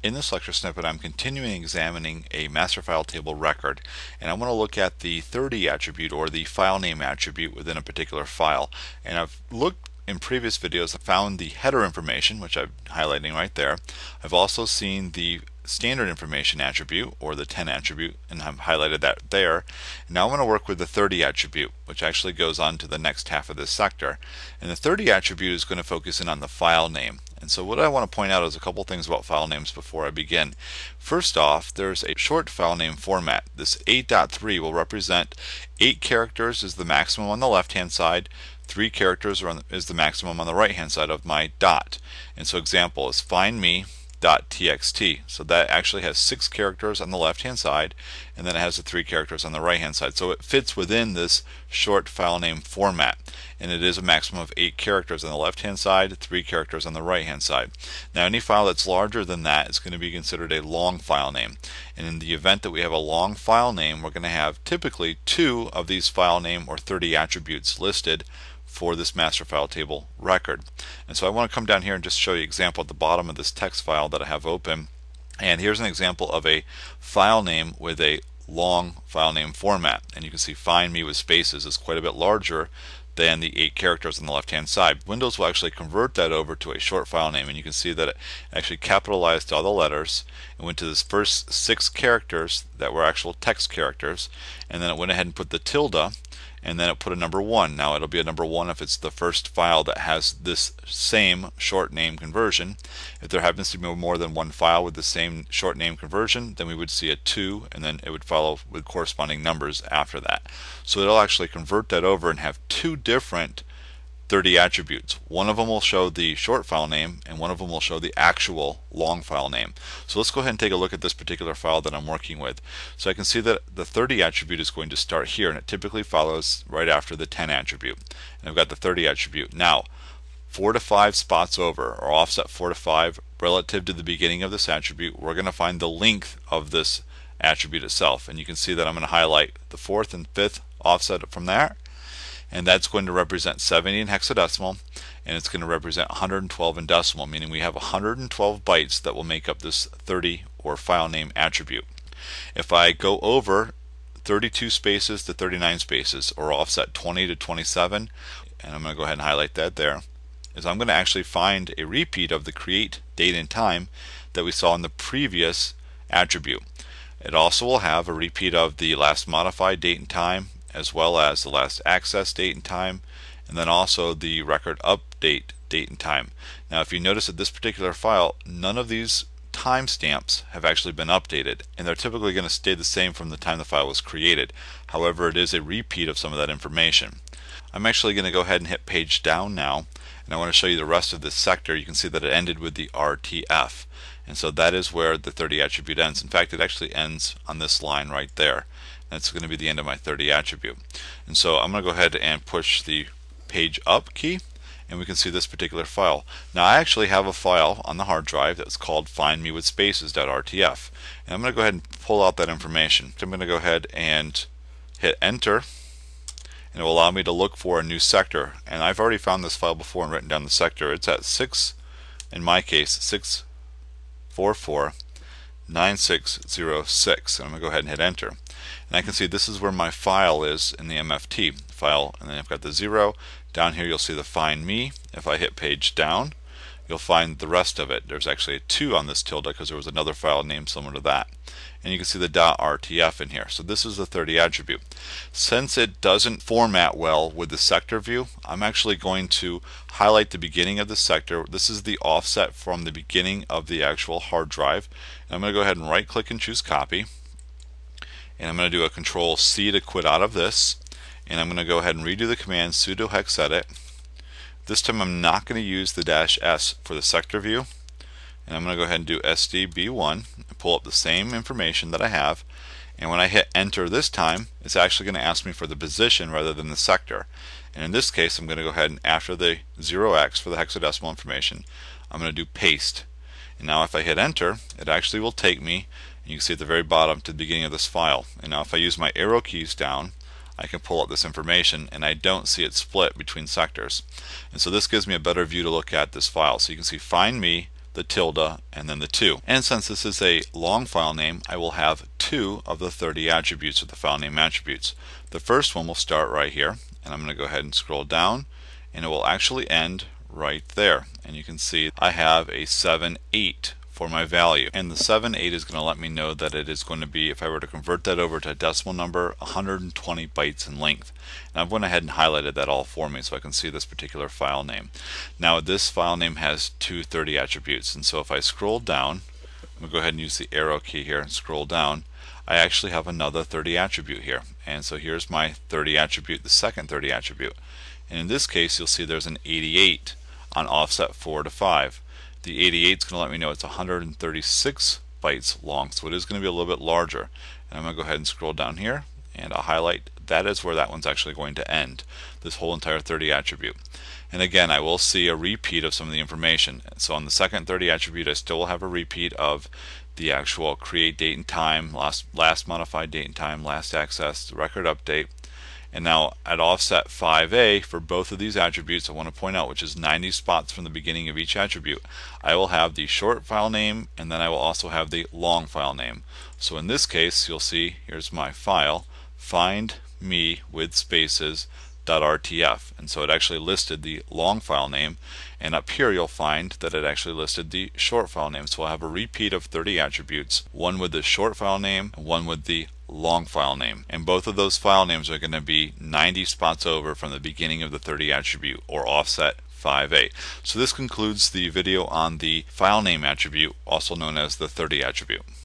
In this lecture snippet, I'm continuing examining a master file table record, and I want to look at the 30 attribute, or the file name attribute, within a particular file. And I've looked in previous videos, I found the header information, which I'm highlighting right there. I've also seen the standard information attribute, or the 10 attribute, and I've highlighted that there. Now I want to work with the 30 attribute, which actually goes on to the next half of this sector. And the 30 attribute is going to focus in on the file name. And so what I want to point out is a couple things about file names before I begin. First off, there's a short file name format. This 8.3 will represent 8 characters is the maximum on the left hand side, 3 characters is the maximum on the right hand side of my dot. And so example is find me .txt. So that actually has 6 characters on the left hand side, and then it has the 3 characters on the right hand side. So it fits within this short file name format, and it is a maximum of 8 characters on the left hand side, 3 characters on the right hand side. Now any file that's larger than that is going to be considered a long file name, and in the event that we have a long file name, we're going to have typically 2 of these file name or 30 attributes listed for this master file table record. And so I want to come down here and just show you an example at the bottom of this text file that I have open. And here's an example of a file name with a long file name format. And you can see find me with spaces is quite a bit larger than the 8 characters on the left hand side. Windows will actually convert that over to a short file name, and you can see that it actually capitalized all the letters and went to this first 6 characters that were actual text characters, and then it went ahead and put the tilde, and then it put a number 1. Now it'll be a number 1 if it's the first file that has this same short name conversion. If there happens to be more than one file with the same short name conversion, then we would see a 2, and then it would follow with corresponding numbers after that. So it'll actually convert that over and have 2 different 30 attributes. One of them will show the short file name, and one of them will show the actual long file name. So let's go ahead and take a look at this particular file that I'm working with. So I can see that the 30 attribute is going to start here, and it typically follows right after the 10 attribute. And I've got the 30 attribute. Now 4 to 5 spots over, or offset 4 to 5 relative to the beginning of this attribute, we're going to find the length of this attribute itself. And you can see that I'm going to highlight the 4th and 5th offset from there, and that's going to represent 70 in hexadecimal, and it's going to represent 112 in decimal, meaning we have 112 bytes that will make up this 30 or file name attribute. If I go over 32 spaces to 39 spaces, or offset 20 to 27, and I'm going to go ahead and highlight that there, is I'm going to actually find a repeat of the create date and time that we saw in the previous attribute. It also will have a repeat of the last modified date and time, as well as the last access date and time, and then also the record update date and time. Now if you notice that this particular file, none of these timestamps have actually been updated, and they're typically going to stay the same from the time the file was created. However, it is a repeat of some of that information. I'm actually going to go ahead and hit page down now, and I want to show you the rest of this sector. You can see that it ended with the RTF, and so that is where the 30 attribute ends. In fact, it actually ends on this line right there. That's going to be the end of my 30 attribute. And so I'm going to go ahead and push the page up key, and we can see this particular file. Now I actually have a file on the hard drive that's called findmewithspaces.rtf, and I'm going to go ahead and pull out that information. I'm going to go ahead and hit enter, and it will allow me to look for a new sector. And I've already found this file before and written down the sector. It's at 6, in my case 6449606, and I'm going to go ahead and hit enter. And I can see this is where my file is in the MFT file, and then I've got the 0. Down here you'll see the find me. If I hit page down, you'll find the rest of it. There's actually a 2 on this tilde because there was another file named similar to that. And you can see the .rtf in here. So this is the 30 attribute. Since it doesn't format well with the sector view, I'm actually going to highlight the beginning of the sector. This is the offset from the beginning of the actual hard drive. And I'm going to go ahead and right click and choose copy. And I'm going to do a control C to quit out of this, and I'm going to go ahead and redo the command sudo hex edit. This time I'm not going to use the -s for the sector view, and I'm going to go ahead and do sdb1 and pull up the same information that I have. And when I hit enter this time, it's actually going to ask me for the position rather than the sector. And in this case, I'm going to go ahead and, after the 0x for the hexadecimal information, I'm going to do paste. And now if I hit enter, it actually will take me, you can see at the very bottom, to the beginning of this file. And now if I use my arrow keys down, I can pull up this information, and I don't see it split between sectors. And so this gives me a better view to look at this file. So you can see find me, the tilde, and then the 2. And since this is a long file name, I will have 2 of the 30 attributes of the file name attributes. The first one will start right here, and I'm going to go ahead and scroll down, and it will actually end right there. And you can see I have a 7, 8 for my value. And the 7, 8 is going to let me know that it is going to be, if I were to convert that over to a decimal number, 120 bytes in length. And I've went ahead and highlighted that all for me so I can see this particular file name. Now this file name has 230 attributes, and so if I scroll down, I'm going to go ahead and use the arrow key here and scroll down, I actually have another 30 attribute here. And so here's my 30 attribute, the second 30 attribute. And in this case, you'll see there's an 88 on offset 4 to 5. The 88 is going to let me know it's 136 bytes long, so it is going to be a little bit larger. And I'm going to go ahead and scroll down here, and I'll highlight that is where that one's actually going to end, this whole entire 30 attribute. And again, I will see a repeat of some of the information. So on the second 30 attribute, I still will have a repeat of the actual create date and time, last modified date and time, last accessed, record update. And now at offset 5A, for both of these attributes, I want to point out, which is 90 spots from the beginning of each attribute, I will have the short file name, and then I will also have the long file name. So in this case, you'll see, here's my file, find me with spaces .rtf, and so it actually listed the long file name, and up here you'll find that it actually listed the short file name. So I'll have a repeat of 30 attributes, one with the short file name and one with the long file name, and both of those file names are going to be 90 spots over from the beginning of the 30 attribute, or offset 5A. So this concludes the video on the file name attribute, also known as the 30 attribute.